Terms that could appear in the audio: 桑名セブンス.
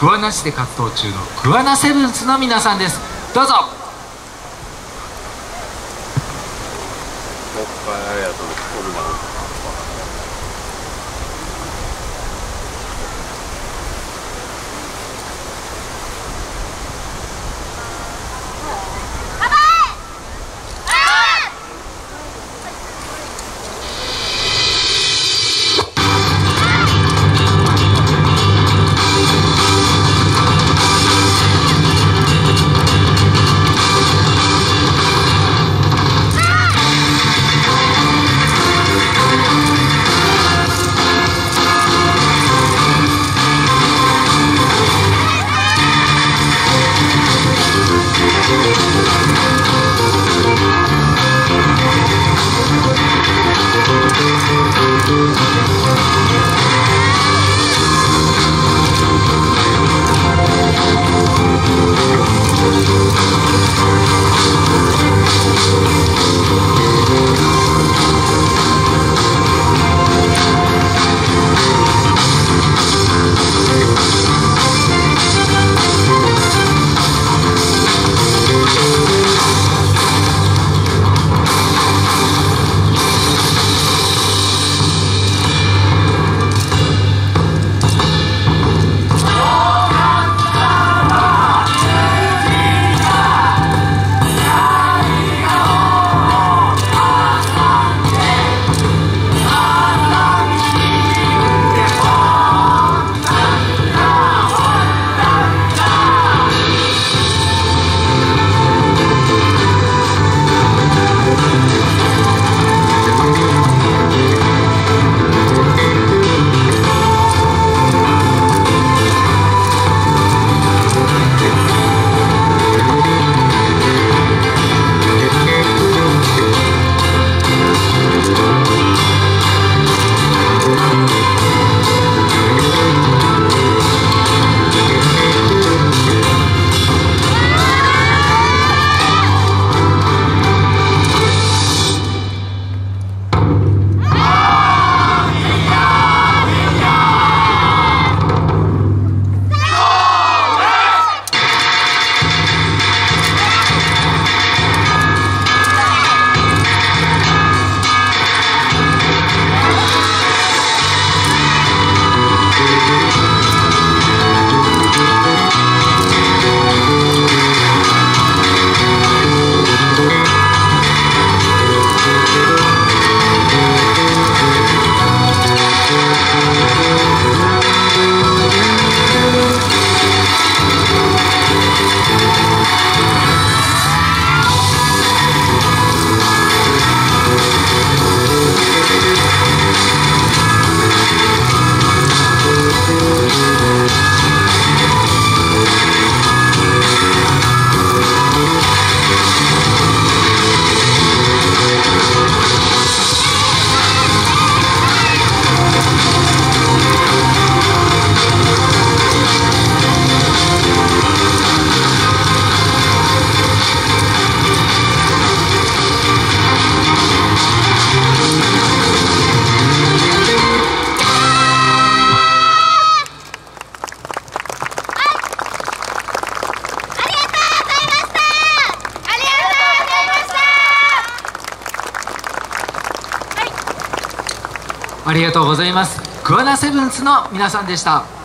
桑名市で活動中の桑名セブンスの皆さんです。どうぞ。ありがとうございます。桑名セブンスの皆さんでした。